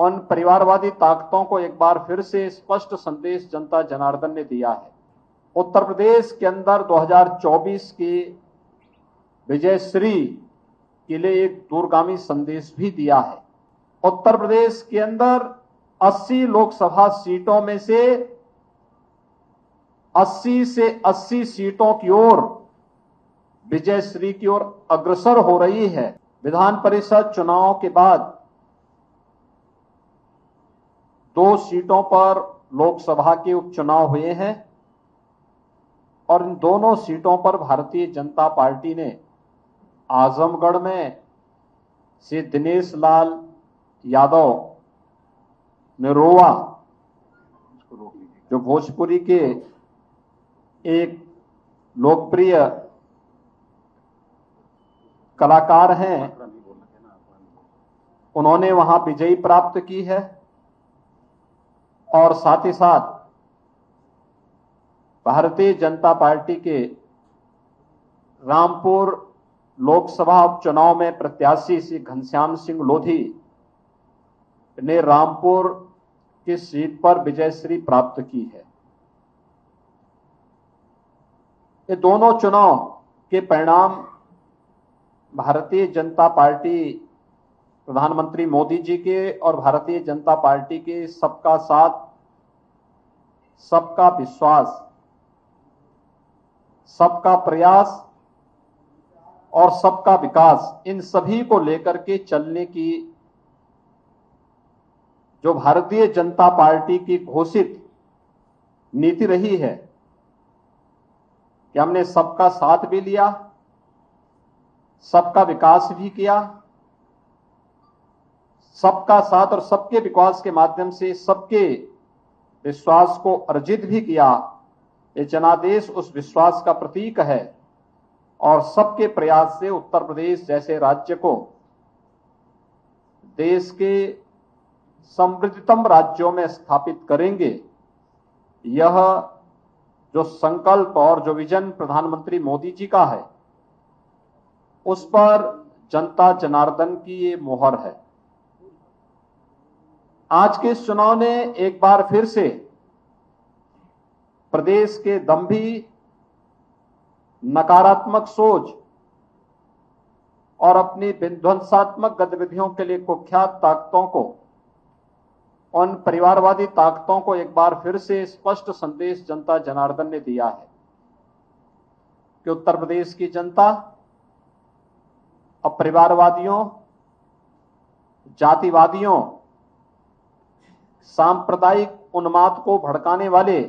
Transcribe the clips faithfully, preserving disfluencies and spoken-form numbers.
उन परिवारवादी ताकतों को एक बार फिर से स्पष्ट संदेश जनता जनार्दन ने दिया है। उत्तर प्रदेश के अंदर दो हज़ार चौबीस के विजय श्री के लिए एक दूरगामी संदेश भी दिया है। उत्तर प्रदेश के अंदर अस्सी लोकसभा सीटों में से अस्सी से अस्सी सीटों की ओर विजय श्री की ओर अग्रसर हो रही है। विधान परिषद चुनाव के बाद दो सीटों पर लोकसभा के उपचुनाव हुए हैं और इन दोनों सीटों पर भारतीय जनता पार्टी ने आजमगढ़ में से दिनेश लाल यादव निरोवा जो भोजपुरी के एक लोकप्रिय कलाकार हैं, उन्होंने वहां विजयी प्राप्त की है और साथ ही साथ भारतीय जनता पार्टी के रामपुर लोकसभा उपचुनाव में प्रत्याशी श्री घनश्याम सिंह लोधी ने रामपुर की सीट पर विजयश्री प्राप्त की है। ये दोनों चुनाव के परिणाम भारतीय जनता पार्टी प्रधानमंत्री मोदी जी के और भारतीय जनता पार्टी के सबका साथ सबका विश्वास सबका प्रयास और सबका विकास, इन सभी को लेकर के चलने की जो भारतीय जनता पार्टी की घोषित नीति रही है कि हमने सबका साथ भी लिया, सबका विकास भी किया, सबका साथ और सबके विकास के माध्यम से सबके विश्वास को अर्जित भी किया। ये जनादेश उस विश्वास का प्रतीक है और सबके प्रयास से उत्तर प्रदेश जैसे राज्य को देश के समृद्धतम राज्यों में स्थापित करेंगे। यह जो संकल्प और जो विजन प्रधानमंत्री मोदी जी का है उस पर जनता जनार्दन की ये मोहर है। आज के इस चुनाव ने एक बार फिर से प्रदेश के दंभी, नकारात्मक सोच और अपनी विध्वंसात्मक गतिविधियों के लिए कुख्यात ताकतों को, उन परिवारवादी ताकतों को एक बार फिर से स्पष्ट संदेश जनता जनार्दन ने दिया है कि उत्तर प्रदेश की जनता अब परिवारवादियों, जातिवादियों, सांप्रदायिक उन्माद को भड़काने वाले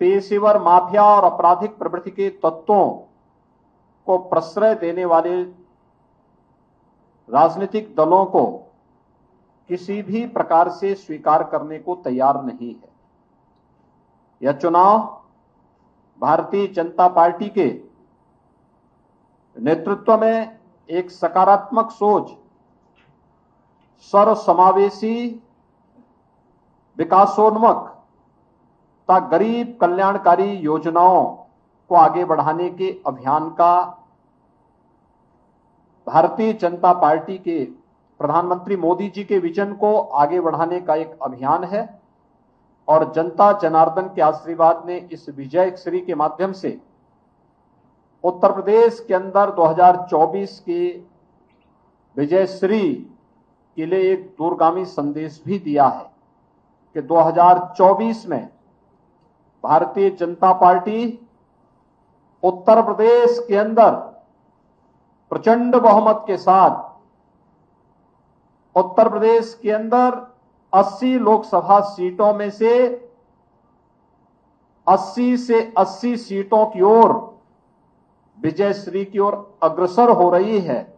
पेशेवर माफिया और आपराधिक प्रवृत्ति के तत्वों को प्रश्रय देने वाले राजनीतिक दलों को किसी भी प्रकार से स्वीकार करने को तैयार नहीं है। यह चुनाव भारतीय जनता पार्टी के नेतृत्व में एक सकारात्मक सोच, सर्वसमावेशी, विकासोन्मुख तथा गरीब कल्याणकारी योजनाओं को आगे बढ़ाने के अभियान का भारतीय जनता पार्टी के प्रधानमंत्री मोदी जी के विजन को आगे बढ़ाने का एक अभियान है और जनता जनार्दन के आशीर्वाद ने इस विजय श्री के माध्यम से उत्तर प्रदेश के अंदर दो हज़ार चौबीस के विजय श्री के लिए एक दूरगामी संदेश भी दिया है कि दो हज़ार चौबीस में भारतीय जनता पार्टी उत्तर प्रदेश के अंदर प्रचंड बहुमत के साथ उत्तर प्रदेश के अंदर अस्सी लोकसभा सीटों में से अस्सी से अस्सी सीटों की ओर विजय श्री की ओर अग्रसर हो रही है।